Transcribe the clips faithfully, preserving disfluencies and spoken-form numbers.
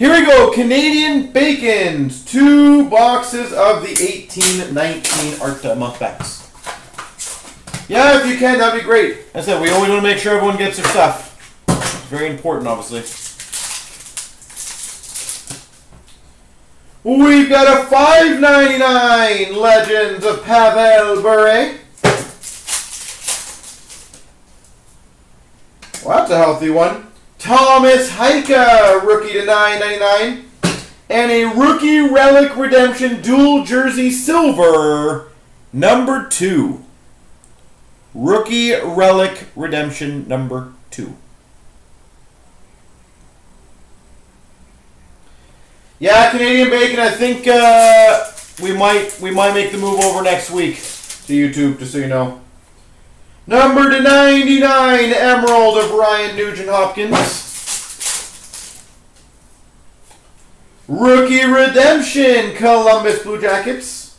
Here we go, Canadian Bacons. Two boxes of the eighteen nineteen Arta Muffbacks. Yeah, if you can, that'd be great. As I said, we always want to make sure everyone gets their stuff. It's very important, obviously. We've got a five ninety-nine Legends of Pavel Bure. Well, that's a healthy one. Thomas Heike, rookie to nine ninety-nine, and a rookie relic redemption dual jersey silver number two. Rookie relic redemption number two. Yeah, Canadian Bacon. I think uh, we might we might make the move over next week to YouTube, just so you know. Number to ninety-nine, Emerald of Ryan Nugent-Hopkins. Rookie redemption, Columbus Blue Jackets.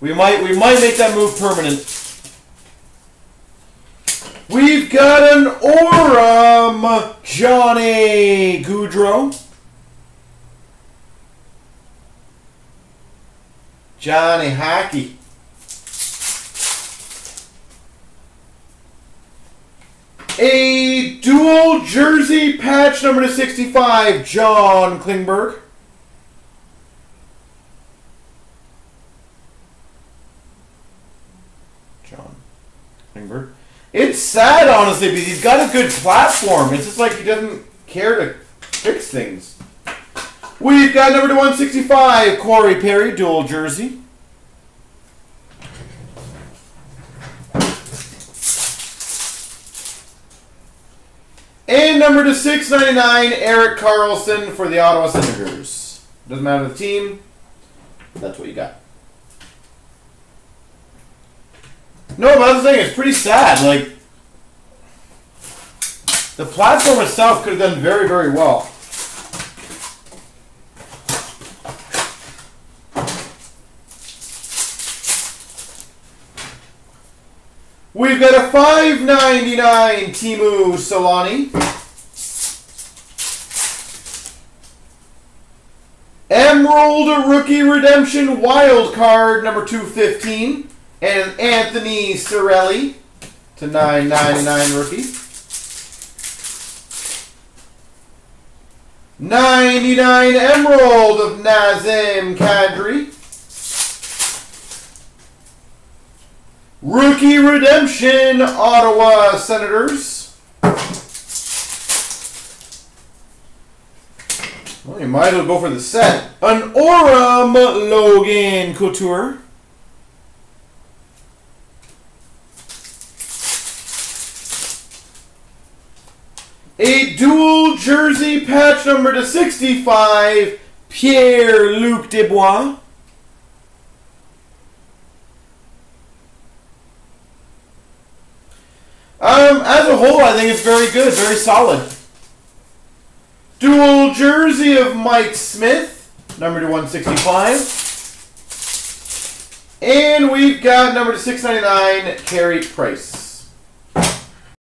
We might we might make that move permanent. We've got an Orum, Johnny Gaudreau. Johnny Hockey. A dual jersey patch number to sixty-five, John Klingberg. John Klingberg. It's sad, honestly, because he's got a good platform. It's just like he doesn't care to fix things. We've got number to one sixty-five, Corey Perry, dual jersey. And number to six ninety-nine, Eric Carlson for the Ottawa Senators. Doesn't matter the team. That's what you got. No, but that's the thing. It's pretty sad. Like, the platform itself could have done very, very well. We've got a five ninety-nine Timu Solani. Emerald Rookie Redemption Wild Card number two fifteen. And Anthony Cirelli to nine ninety-nine rookie. ninety-nine Emerald of Nazem Kadri. Rookie Redemption, Ottawa Senators. Well, you might as well go for the set. An Orum, Logan Couture. A dual jersey patch number to sixty-five, Pierre-Luc Dubois. Um, as a whole, I think it's very good, very solid. Dual jersey of Mike Smith, number to one sixty-five. And we've got number to six ninety-nine, Carey Price.